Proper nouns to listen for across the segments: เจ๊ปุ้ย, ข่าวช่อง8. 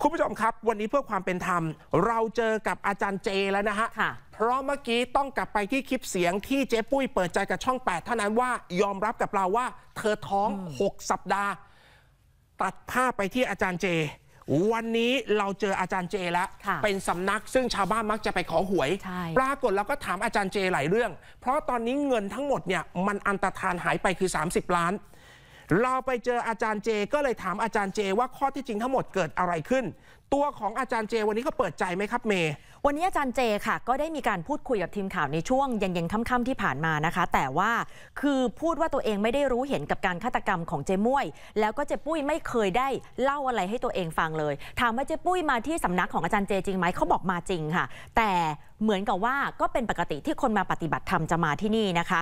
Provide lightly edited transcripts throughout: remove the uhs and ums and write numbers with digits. คุณผู้ชมครับวันนี้เพื่อความเป็นธรรมเราเจอกับอาจารย์เจแล้วนะฮะเพราะเมื่อกี้ต้องกลับไปที่คลิปเสียงที่เจ๊ปุ้ยเปิดใจกับช่อง8เท่านั้นว่ายอมรับกับเราว่าเธอท้อง6สัปดาห์ตัดภาพไปที่อาจารย์เจวันนี้เราเจออาจารย์เจแล้วเป็นสำนักซึ่งชาวบ้านมักจะไปขอหวยปรากฏเราก็ถามอาจารย์เจหลายเรื่องเพราะตอนนี้เงินทั้งหมดเนี่ยมันอันตรธานหายไปคือ30ล้านเราไปเจออาจารย์เจก็เลยถามอาจารย์เจว่าข้อที่จริงทั้งหมดเกิดอะไรขึ้นตัวของอาจารย์เจวันนี้เขาเปิดใจไหมครับเมย์วันนี้อาจารย์เจค่ะก็ได้มีการพูดคุยกับทีมข่าวในช่วงเย็นๆค่ำๆที่ผ่านมานะคะแต่ว่าคือพูดว่าตัวเองไม่ได้รู้เห็นกับการฆาตกรรมของเจ๊ม่วยแล้วก็เจ๊ปุ้ยไม่เคยได้เล่าอะไรให้ตัวเองฟังเลยถามว่าเจ๊ปุ้ยมาที่สำนักของอาจารย์เจจริงไหมเขาบอกมาจริงค่ะแต่เหมือนกับว่าก็เป็นปกติที่คนมาปฏิบัติธรรมจะมาที่นี่นะคะ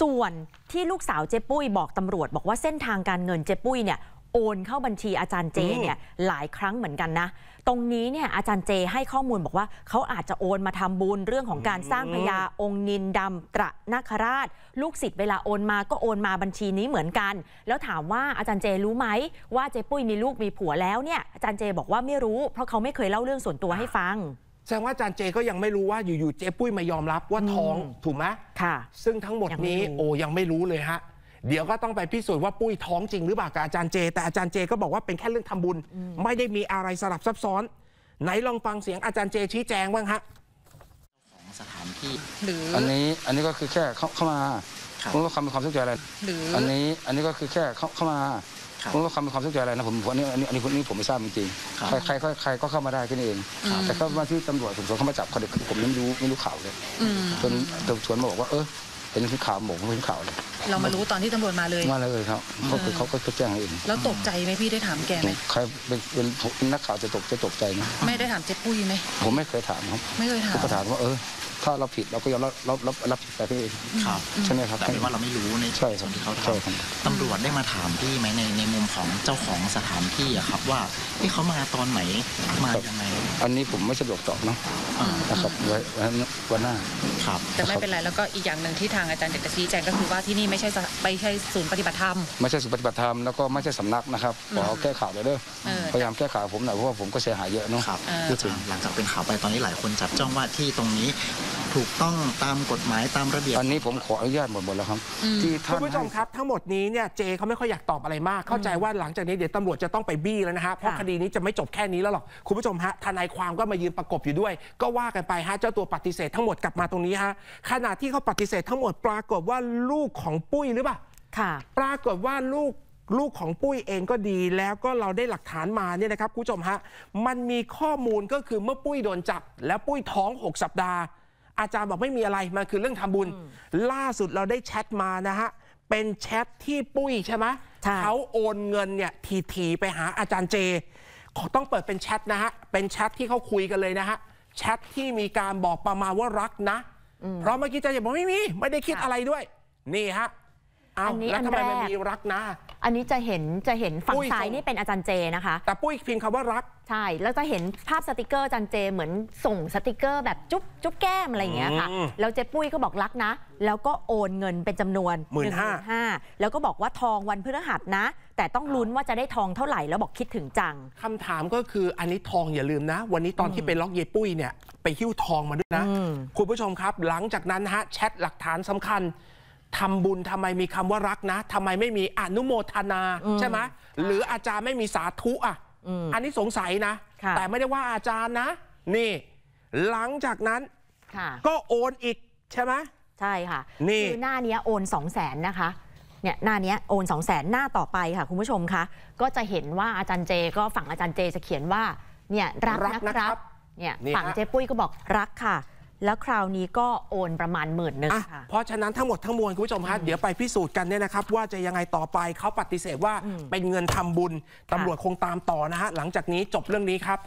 ส่วนที่ลูกสาวเจ๊ปุ้ยบอกตำรวจบอกว่าเส้นทางการเงินเจ๊ปุ้ยเนี่ยโอนเข้าบัญชีอาจารย์เจเนี่ยหลายครั้งเหมือนกันนะตรงนี้เนี่ยอาจารย์เจให้ข้อมูลบอกว่าเขาอาจจะโอนมาทำบุญเรื่องของการสร้างพญาองค์นินดำตระนาคราชลูกศิษย์เวลาโอนมาก็โอนมาบัญชีนี้เหมือนกันแล้วถามว่าอาจารย์เจรู้ไหมว่าเจ๊ปุ้ยมีลูกมีผัวแล้วเนี่ยอาจารย์เจบอกว่าไม่รู้เพราะเขาไม่เคยเล่าเรื่องส่วนตัวให้ฟังแสดงว่าอาจารย์เจก็ยังไม่รู้ว่าอยู่ๆเจ๊ปุ้ยมายอมรับว่าท้องถูกไหมค่ะซึ่งทั้งหมดนี้โอยังไม่รู้เลยฮะเดี๋ยวก็ต้องไปพิสูจน์ว่าปุ้ยท้องจริงหรือเปล่ากับอาจารย์เจแต่อาจารย์เจก็บอกว่าเป็นแค่เรื่องทำบุญไม่ได้มีอะไรสลับซับซ้อนไหนลองฟังเสียงอาจารย์เจชี้แจงบ้างฮะของสถานที่หรืออันนี้ก็คือแค่เข้ามาผมว่าคำเป็นความสนใจอะไรหรืออันนี้ก็คือแค่เข้ามาผมว่าคำเป็นความสนใจอะไรนะผมอันนี้ผมไม่ทราบจริงๆใครก็เข้ามาได้กันเองแต่เข้ามาที่ตำรวจสมทบเข้ามาจับเขาเด็กผมไม่รู้ข่าวเลยจนชวนมาบอกว่าเป็นข่าวหมกเป็นข่าวเลยเรามารู้ตอนที่ตำรวจมาเลยครับเขาก็แจ้งเองแล้วตกใจไหมพี่ได้ถามแกไหมใครเป็นนักข่าวจะตกใจไหมไม่ได้ถามเจ๊ปุ้ยไหมผมไม่เคยถามครับไม่เคยถามก็ถามว่าถ้าเราผิดเราก็ยอมรับผิดไปเองครับใช่ไหมครับแต่เป็นว่าเราไม่รู้ในส่วนที่เขาทำตำรวจได้มาถามพี่ไหมในมุมของเจ้าของสถานที่อะครับว่าที่เขามาตอนไหนมายังไงอันนี้ผมไม่สะดวกตอบนะครับวันหน้าครับแต่ไม่เป็นไรแล้วก็อีกอย่างหนึ่งที่ทางอาจารย์เด็กจะชี้แจงก็คือว่าที่นี่ไม่ใช่ศูนย์ปฏิบัติธรรมไม่ใช่ศูนย์ปฏิบัติธรรมแล้วก็ไม่ใช่สำนักนะครับขอแก้ข่าวเลยเด้อพยายามแก้ข่าวผมหน่อยเพราะว่าผมก็เสียหายเยอะนะครับหลังจากเป็นข่าวไปตอนนี้หลายคนจับจ้องว่าที่ตรงนี้ถูกต้องตามกฎหมายตามระเบียบอันนี้ผมขออนุญาตหมดแล้วครับคุณผู้ชมครับทั้งหมดนี้เนี่ยเจเขาไม่ค่อยอยากตอบอะไรมากเข้าใจว่าหลังจากนี้เดี๋ยวตำรวจจะต้องไปบี้แล้วนะฮะเพราะคดีนี้จะไม่จบแค่นี้แล้วหรอกคุณผู้ชมฮะทนายความก็มายืนประกบอยู่ด้วยก็ว่ากันไปฮะเจ้าตัวปฏิเสธทั้งหมดกลับมาตรงนี้ฮะขณะที่เขาปฏิเสธทั้งหมดปรากฏว่าลูกของปุ้ยหรือเปล่าปรากฏว่าลูกของปุ้ยเองก็ดีแล้วก็เราได้หลักฐานมาเนี่ยนะครับคุณผู้ชมฮะมันมีข้อมูลก็คือเมื่อปุ้ยโดนจับแล้วปุ้ยท้อง6สัปดาห์อาจารย์บอกไม่มีอะไรมันคือเรื่องทำบุญล่าสุดเราได้แชทมานะฮะเป็นแชทที่ปุ้ยใช่ไหมเขาโอนเงินเนี่ยทีไปหาอาจารย์เจต้องเปิดเป็นแชทนะฮะเป็นแชทที่เขาคุยกันเลยนะฮะแชทที่มีการบอกประมาณว่ารักนะเพราะเมื่อกี้อาจารย์บอกไม่ได้คิดอะไรด้วยนี่ฮะอันนี้อันแรกมันมีรักนะอันนี้จะเห็นฝั่งซ้ายนี่เป็นอาจารย์เจนะคะแต่ปุ้ยพิมพ์คำว่ารักใช่แล้วจะเห็นภาพสติกเกอร์อาจารย์เจเหมือนส่งสติกเกอร์แบบจุ๊บแก้มอะไรอย่างเงี้ยค่ะแล้วเจ๊ปุ้ยก็บอกรักนะแล้วก็โอนเงินเป็นจำนวน 15,000 แล้วก็บอกว่าทองวันพฤหัสนะแต่ต้องลุ้นว่าจะได้ทองเท่าไหร่แล้วบอกคิดถึงจังคำถามก็คืออันนี้ทองอย่าลืมนะวันนี้ตอนที่ไปล็อกเยปุ้ยเนี่ยไปหิ้วทองมาด้วยนะคุณผู้ชมครับหลังจากนั้นฮะแชทหลักฐานสำคัญทำบุญทำไมมีคำว่ารักนะทำไมไม่มีอนุโมทนาใช่ไหมหรืออาจารย์ไม่มีสาธุอ่ะอันนี้สงสัยนะแต่ไม่ได้ว่าอาจารย์นะนี่หลังจากนั้นก็โอนอีกใช่ไหมใช่ค่ะนี่คือหน้านี้โอน 200,000 นะคะเนี่ยหน้านี้โอน 200,000 หน้าต่อไปค่ะคุณผู้ชมคะก็จะเห็นว่าอาจารย์เจก็ฝั่งอาจารย์เจจะเขียนว่าเนี่ยรักนะครับเนี่ยฝั่งเจ๊ปุ้ยก็บอกรักค่ะแล้วคราวนี้ก็โอนประมาณ 10,000 ค่ะเพราะฉะนั้นทั้งหมดทั้งมวลคุณผู้ชมฮะเดี๋ยวไปพิสูจน์กันเนี่ยนะครับว่าจะยังไงต่อไปเขาปฏิเสธว่าเป็นเงินทำบุญตำรวจคงตามต่อนะฮะหลังจากนี้จบเรื่องนี้ครับ